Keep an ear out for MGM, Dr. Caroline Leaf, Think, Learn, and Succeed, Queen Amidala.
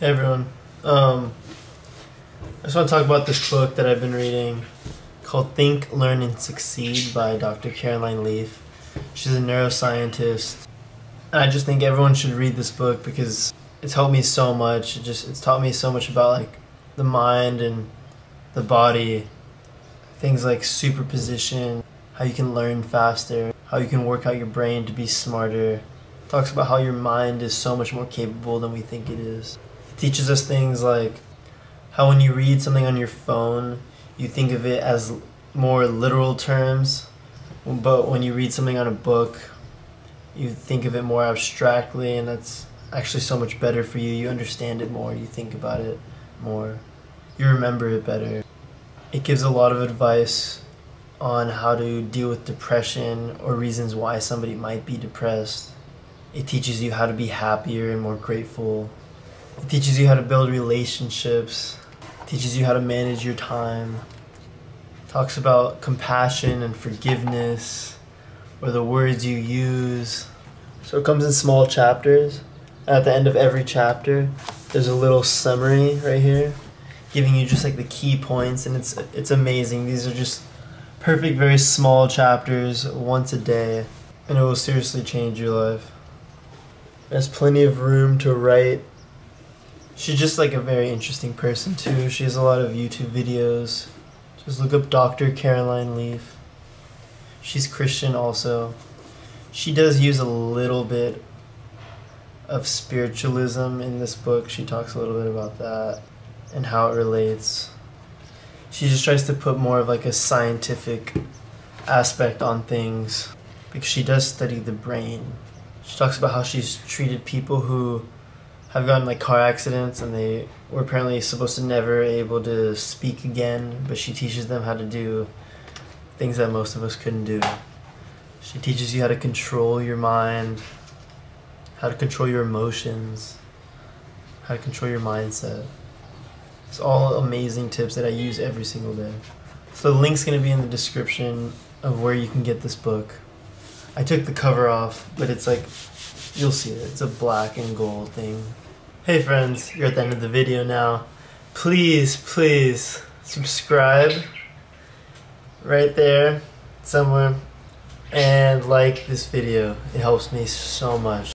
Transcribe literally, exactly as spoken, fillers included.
Hey everyone, um, I just want to talk about this book that I've been reading called Think, Learn, and Succeed by Doctor Caroline Leaf. She's a neuroscientist, and I just think everyone should read this book because it's helped me so much. It just, it's taught me so much about like the mind and the body, things like superposition, how you can learn faster, how you can work out your brain to be smarter. It talks about how your mind is so much more capable than we think it is. Teaches us things like how when you read something on your phone, you think of it as more literal terms, but when you read something on a book, you think of it more abstractly, and that's actually so much better for you. You understand it more, you think about it more, you remember it better. It gives a lot of advice on how to deal with depression or reasons why somebody might be depressed. It teaches you how to be happier and more grateful. It teaches you how to build relationships, it teaches you how to manage your time, it talks about compassion and forgiveness, or the words you use. So it comes in small chapters, and at the end of every chapter, there's a little summary right here, giving you just like the key points, and it's, it's amazing. These are just perfect, very small chapters, once a day, and it will seriously change your life. There's plenty of room to write. She's just like a very interesting person too. She has a lot of YouTube videos. Just look up Doctor Caroline Leaf. She's Christian also. She does use a little bit of spiritualism in this book. She talks a little bit about that and how it relates. She just tries to put more of like a scientific aspect on things because she does study the brain. She talks about how she's treated people who have gotten like car accidents, and they were apparently supposed to never able to speak again, but she teaches them how to do things that most of us couldn't do. She teaches you how to control your mind, how to control your emotions, how to control your mindset. It's all amazing tips that I use every single day. So the link's gonna be in the description of where you can get this book. I took the cover off, but it's like, you'll see it, it's a black and gold thing. Hey friends, you're at the end of the video now. Please, please subscribe right there somewhere and like this video. It helps me so much.